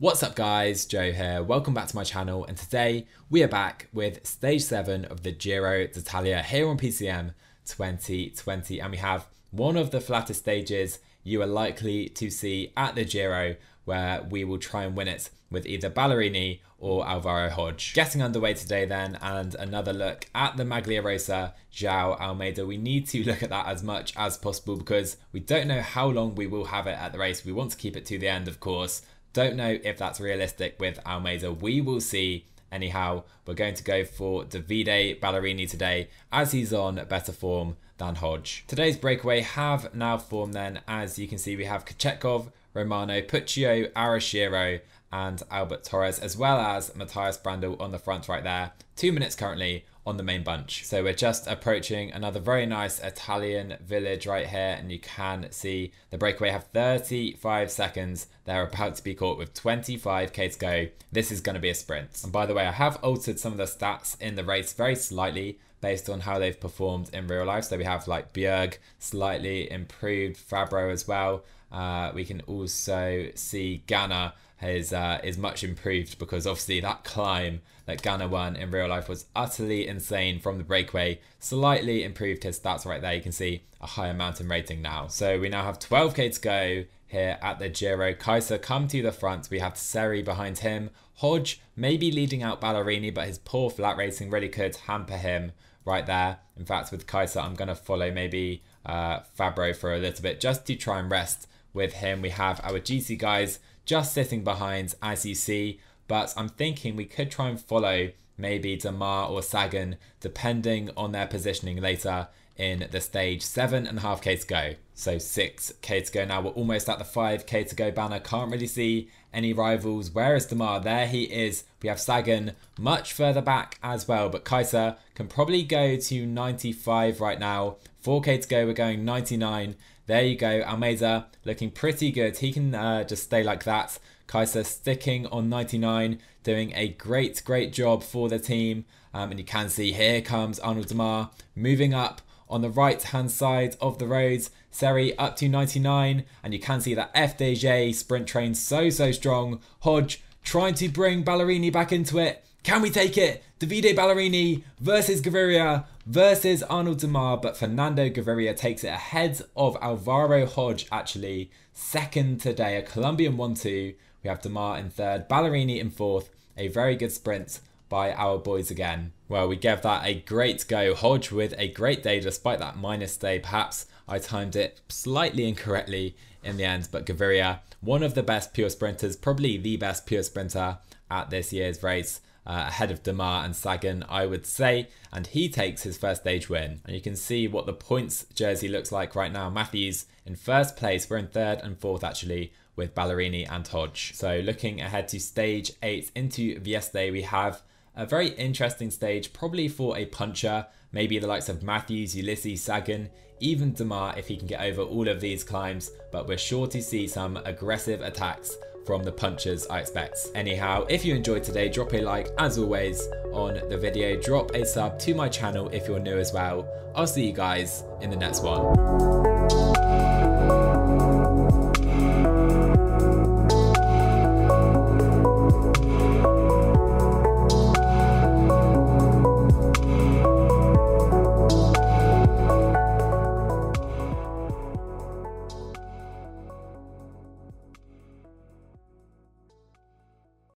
What's up guys, Joe here, welcome back to my channel, and today we are back with stage 7 of the Giro d'Italia here on PCM 2020, and we have one of the flattest stages you are likely to see at the Giro, where we will try and win it with either Ballerini or Álvaro Hodeg. Getting underway today then, and another look at the Maglia Rosa, Joao Almeida. We need to look at that as much as possible because we don't know how long we will have it at the race. We want to keep it to the end, of course. Don't know if that's realistic with Almeida. We will see. Anyhow, we're going to go for Davide Ballerini today, as he's on better form than Hodeg. Today's breakaway have now formed then. As you can see, we have Kachetkov, Romano, Puccio, Arashiro, and Albert Torres, as well as Matthias Brandl on the front right there. 2 minutes currently on the main bunch. So we're just approaching another very nice Italian village right here, and you can see the breakaway have 35 seconds. They're about to be caught with 25k to go. This is going to be a sprint. And by the way, I have altered some of the stats in the race very slightly based on how they've performed in real life. So we have like Bjerg slightly improved, Fabro as well. We can also see Ganna is much improved, because obviously that climb that Ganna won in real life was utterly insane from the breakaway. Slightly improved his stats right there. You can see a higher mountain rating now. So we now have 12k to go here at the Giro. Kaiser come to the front. We have Seri behind him. Hodeg maybe leading out Ballerini, but his poor flat rating really could hamper him right there. In fact, with Kaiser, I'm going to follow maybe Fabro for a little bit just to try and rest with him. We have our GC guys just sitting behind, as you see, but I'm thinking we could try and follow maybe Démare or Sagan, depending on their positioning later in the stage. 7.5k to go, so 6k to go now. We're almost at the 5k to go banner. Can't really see any rivals. Where is Démare? There he is. We have Sagan much further back as well, but Kaiser can probably go to 95 right now. 4k to go, we're going 99. There you go. Almeida looking pretty good. He can just stay like that. Kaiser sticking on 99, doing a great job for the team. And you can see here comes Arnaud Démare moving up on the right hand side of the roads. Seri up to 99, and you can see that FDJ sprint train so strong. Hodeg trying to bring Ballerini back into it. Can we take it? Davide Ballerini versus Gaviria versus Arnaud Démare, but Fernando Gaviria takes it ahead of Álvaro Hodeg, actually. Second today, a Colombian 1-2. We have Démare in third, Ballerini in fourth. A very good sprint by our boys again. Well, we gave that a great go. Hodeg with a great day, despite that minus day. Perhaps I timed it slightly incorrectly in the end, but Gaviria, one of the best pure sprinters, probably the best pure sprinter at this year's race. Ahead of Démare and Sagan, I would say, and he takes his first stage win. And you can see what the points jersey looks like right now. Matthews in first place. We're in third and fourth, actually, with Ballerini and Hodeg. So looking ahead to stage 8 into Vieste, we have a very interesting stage, probably for a puncher. Maybe the likes of Matthews, Ulysses, Sagan, even Démare, if he can get over all of these climbs. But we're sure to see some aggressive attacks from the punchers, I expect. Anyhow, if you enjoyed today, drop a like as always on the video. Drop a sub to my channel if you're new as well. I'll see you guys in the next one.